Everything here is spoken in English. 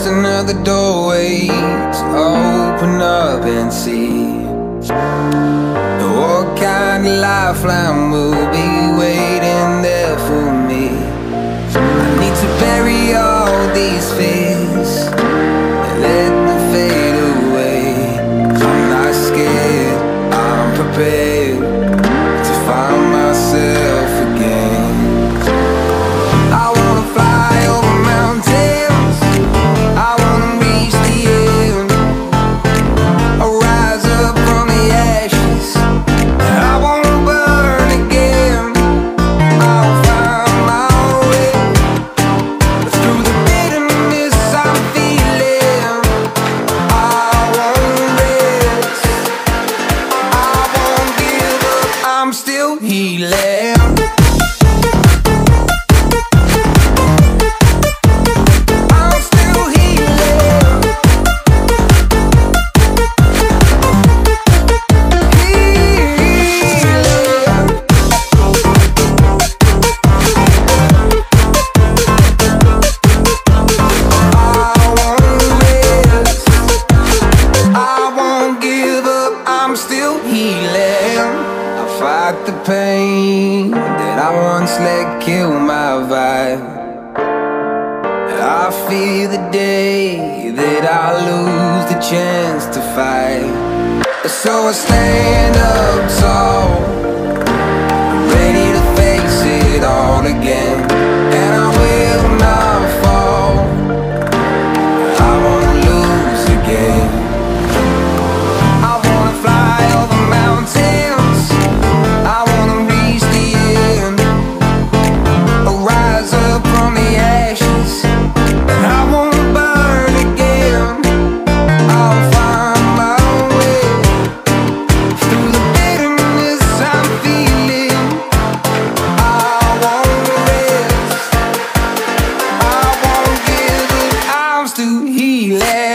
just another doorway to open up and see what kind of lifeline will be waiting there for me. I need to bury all these fears and let them fade away. I'm not scared, I'm prepared to find myself again. I wanna fly over mountains, I wanna reach the end, I'll rise up from the ashes, I wanna burn again. I'll find my way through the bitterness I'm feeling. I won't rest, I won't give up, I'm still healing. Fight the pain that I once let kill my vibe. I fear the day that I lose the chance to fight. So I stand up tall, ready to face it all again. And I will not fall, I won't lose again. I wanna fly over mountains, I wanna reach the end, I'll rise up from the ashes, and I won't burn again. I'll find my way through the bitterness I'm feeling. I won't rest, I won't give up, I'm still healing.